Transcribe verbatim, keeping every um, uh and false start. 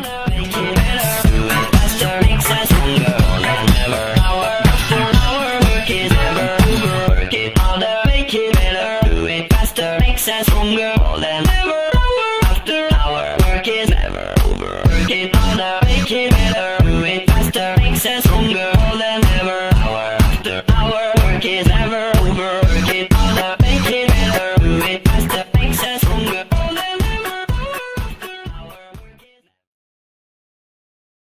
Make it better, do it faster, makes us stronger.